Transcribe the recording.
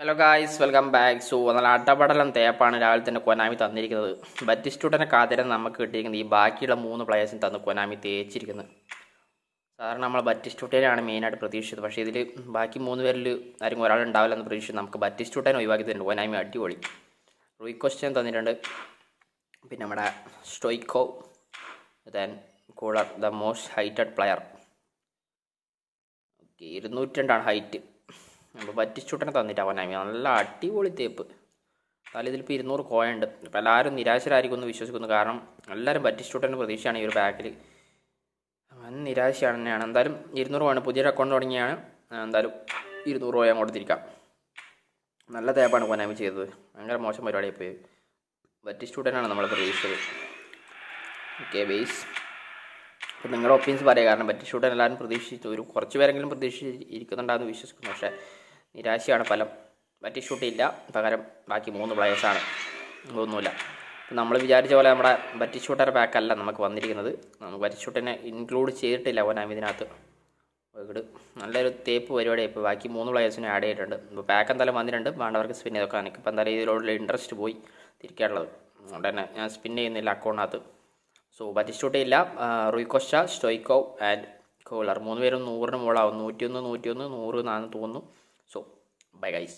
Hello guys, welcome back. So, we have to Konami. But this student is the players in Konami. But Rui Costa and Stoichkov, then the most heighted player. Okay, and height. But this student on the Tavanamian Lati would tape. A little bit no coined. Palar and the Rasharikun wishes Gunaram, a letter but student position in your bakery. And the Rashan and Andarum, Irno and Pudira Condoriana, and the Irnoya Mordrica. Nala the Aban when I was either. Anger most of my day. But this student and the mother issue. Okay, base. Putting your opinions by a garden, but should and land Pradesh to Korchuangan Pradesh, it couldn't have the wishes. Nirashi and Palam, but it should illa, Pagaram, Bakimono Bryasana, Gonula. The number of Jarjola, but it should have Bakala, Namakandi another, but it should include chair till Lavana Midinato. Under tape where Bakimono Bryasana added under the back and the Lamandar and the Mandarkas Pinacanic, Pandari road interest boy, the cattle, and spinning in the Laconato. So, but it's today, Rui Costa, Stoichkov, and Kolar. So, bye guys.